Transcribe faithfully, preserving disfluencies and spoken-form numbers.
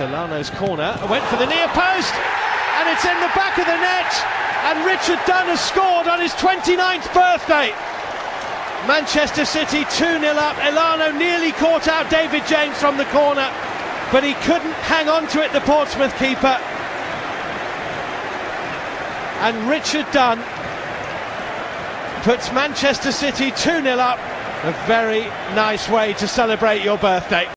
Elano's corner, went for the near post, and it's in the back of the net, and Richard Dunne has scored on his twenty-ninth birthday. Manchester City two nil up. Elano nearly caught out David James from the corner, but he couldn't hang on to it, the Portsmouth keeper. And Richard Dunne puts Manchester City two nil up. A very nice way to celebrate your birthday.